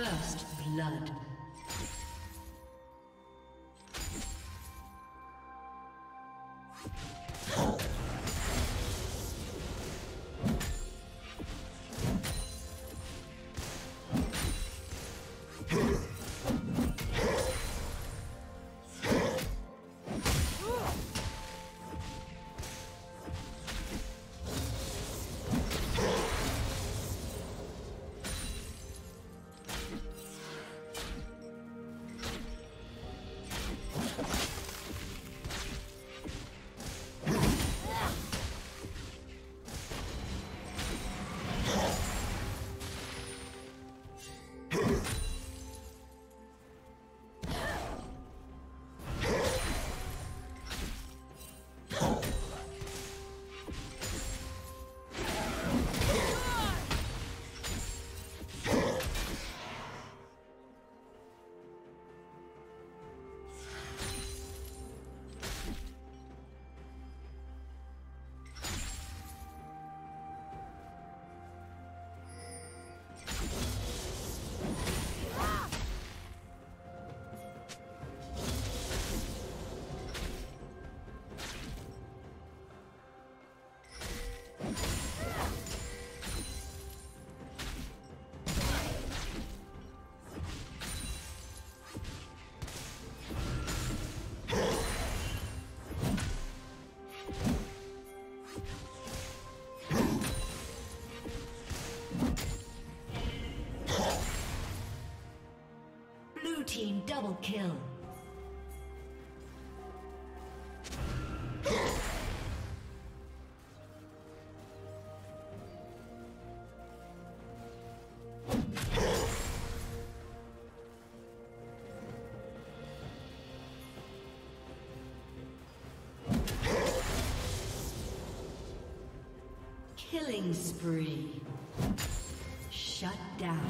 First blood. Team double kill. Killing spree. Shut down.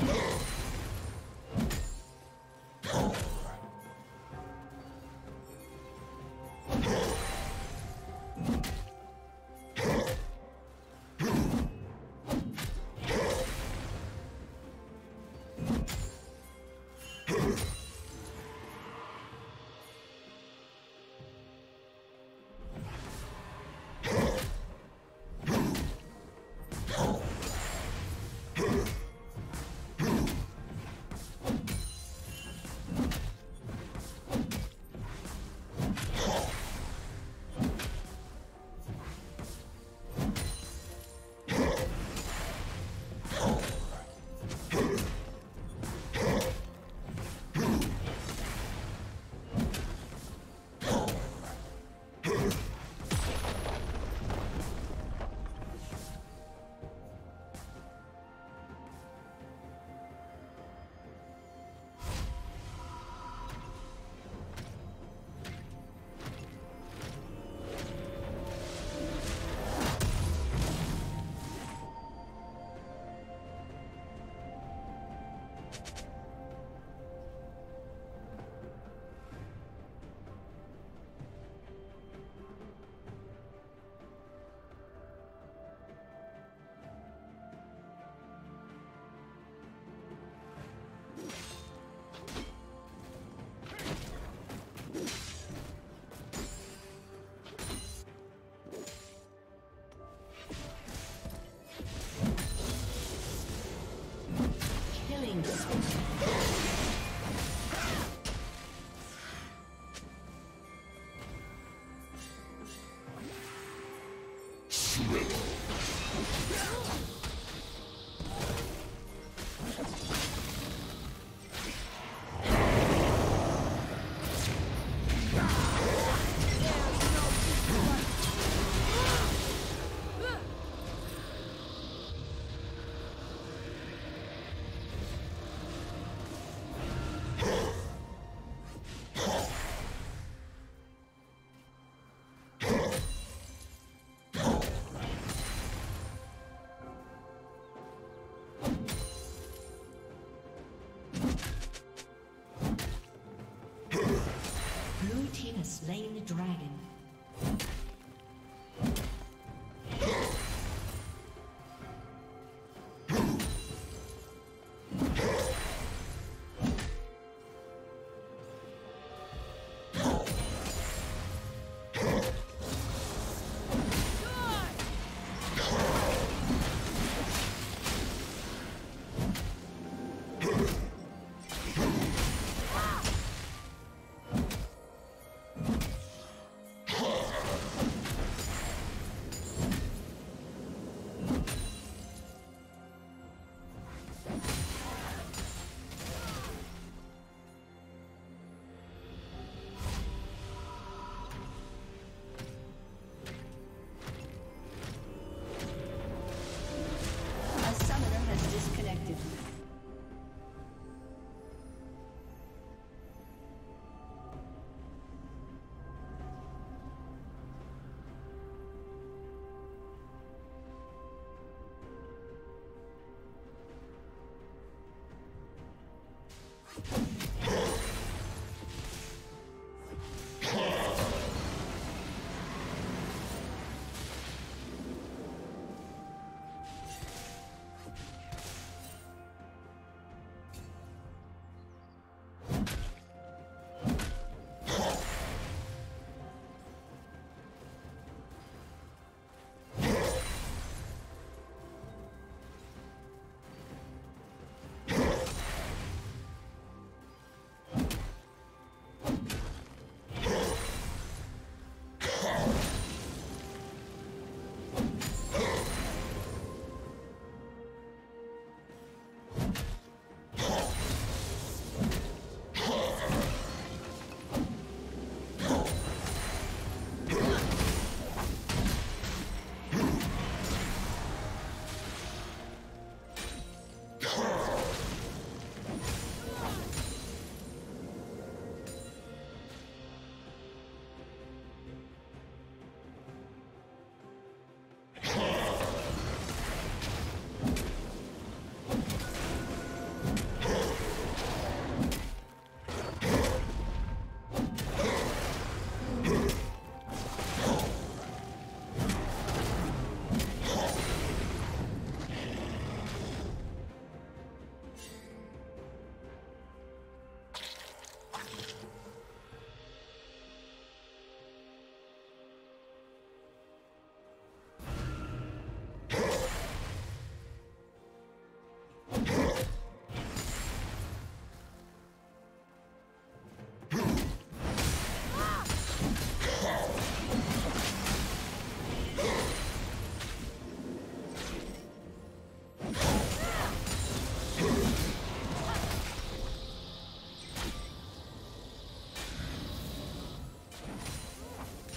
Slain the dragon.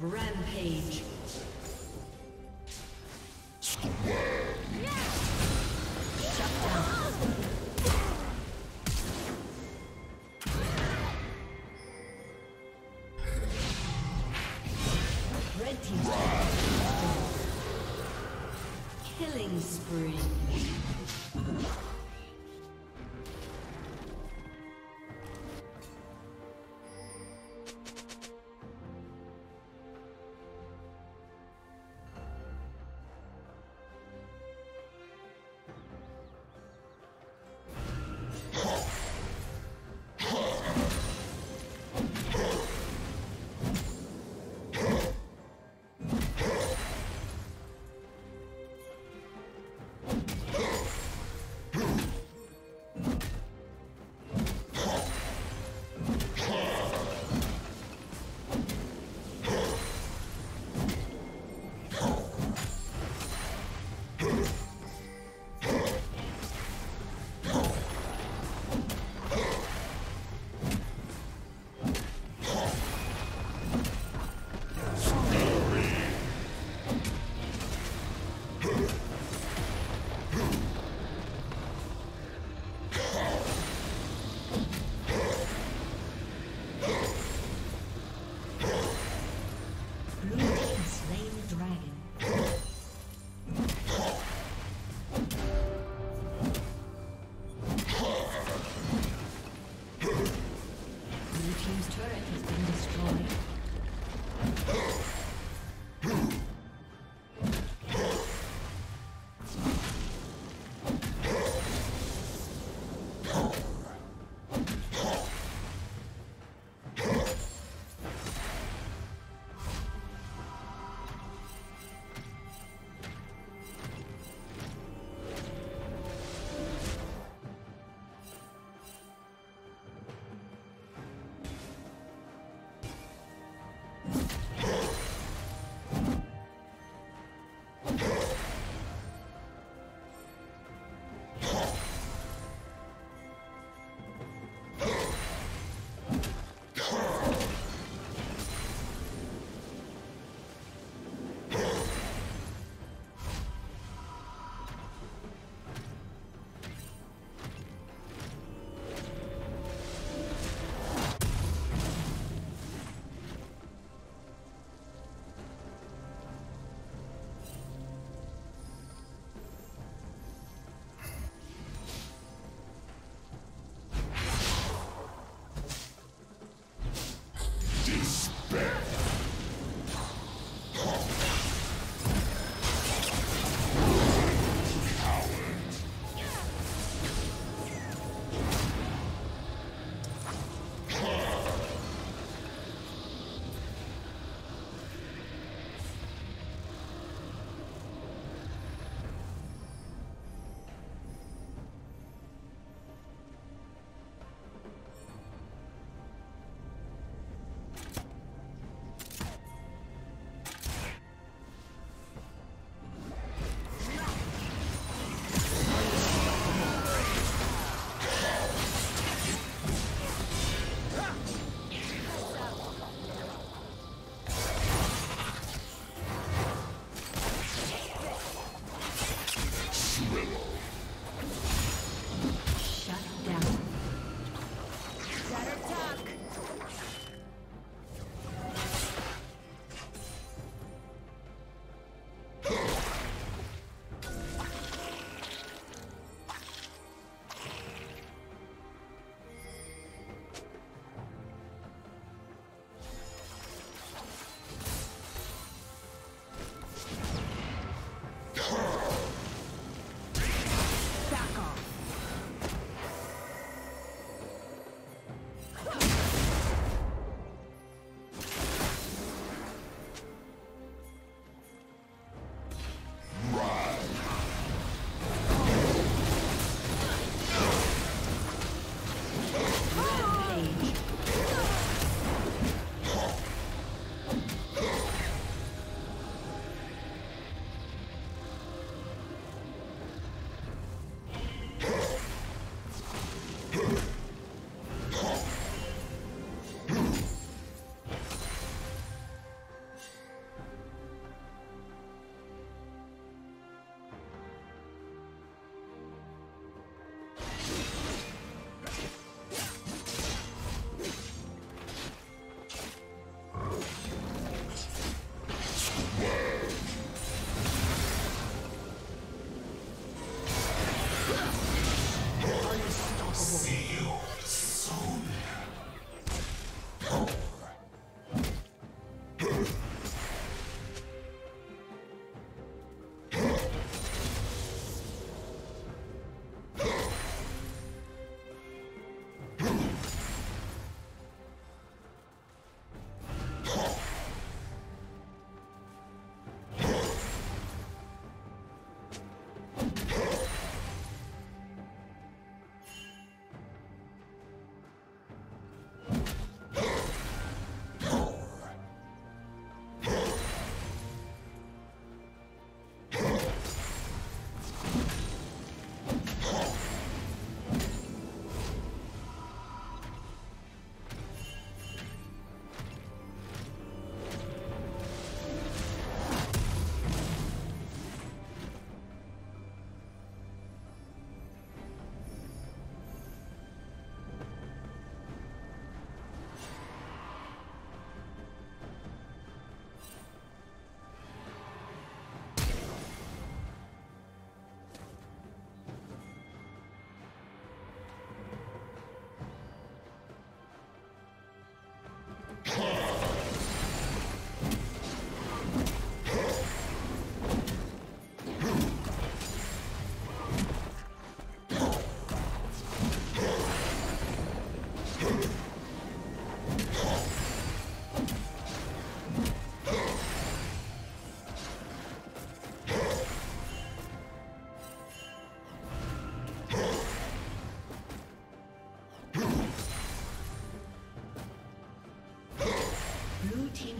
Rampage.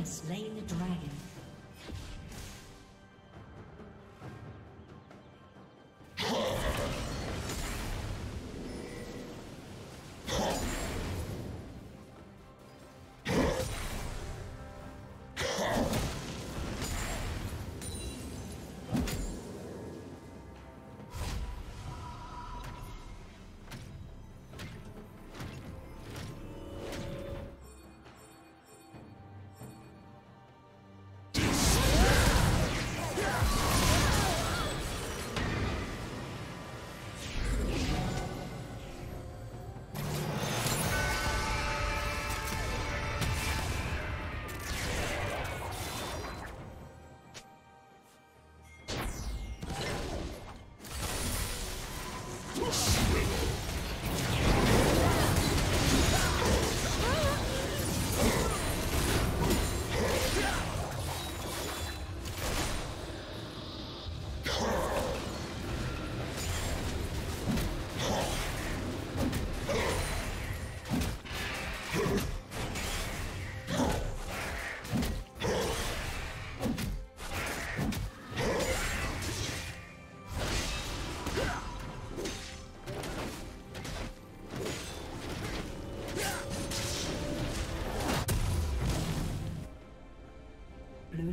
Slain the dragon. Blue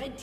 Red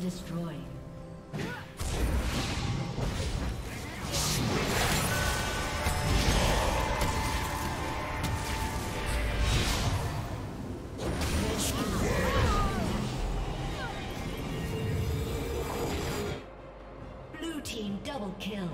Destroyed. team double kill.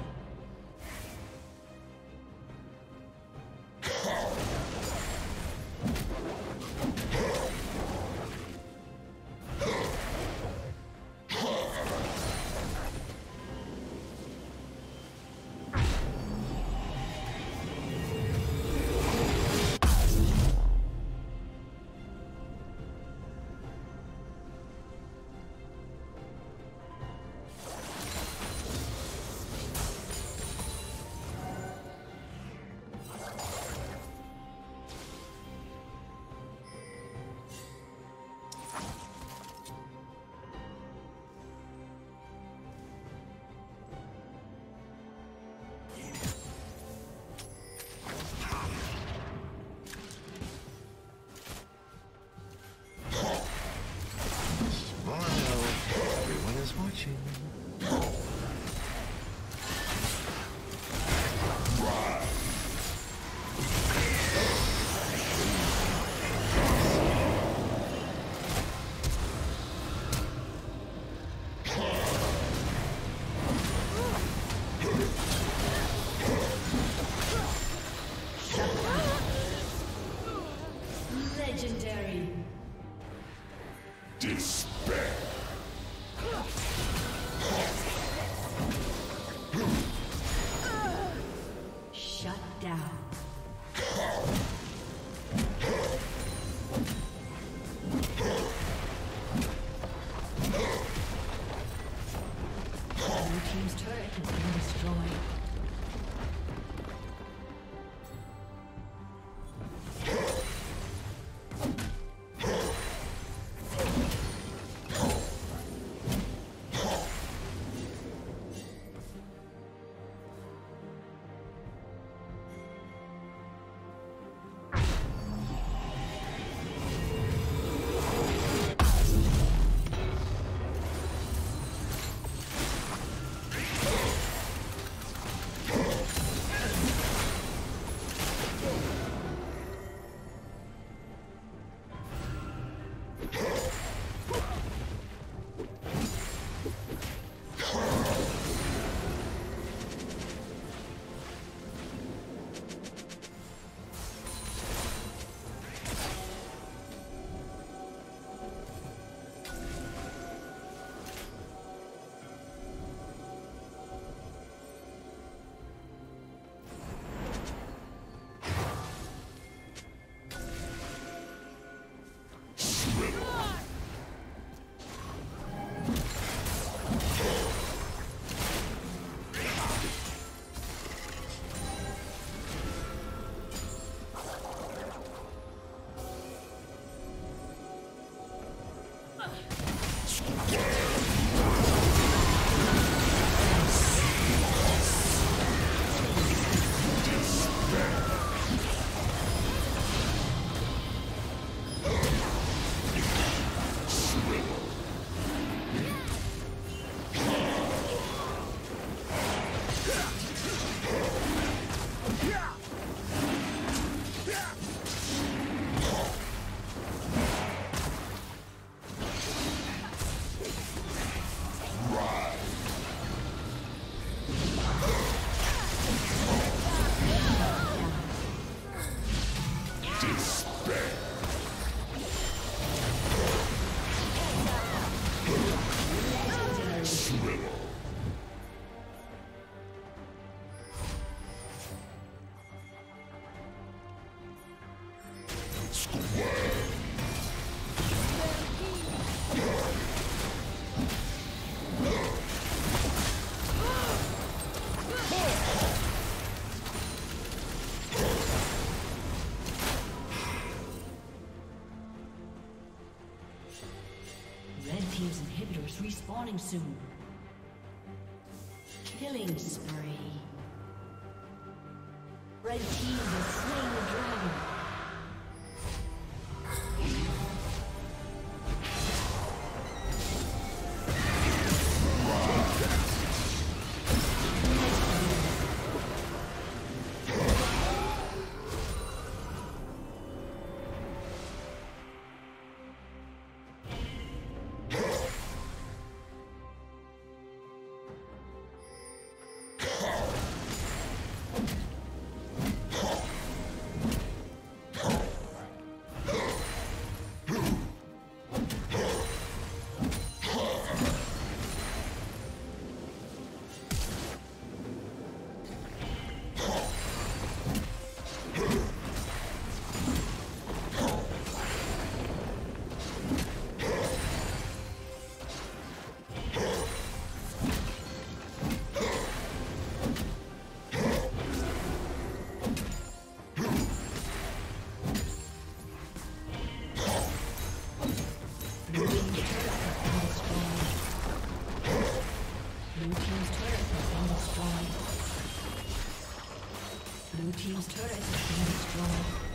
Respawning soon. Killing spree. Red team has slain the dragon. turret has been destroyed. Blue team's turret has been destroyed.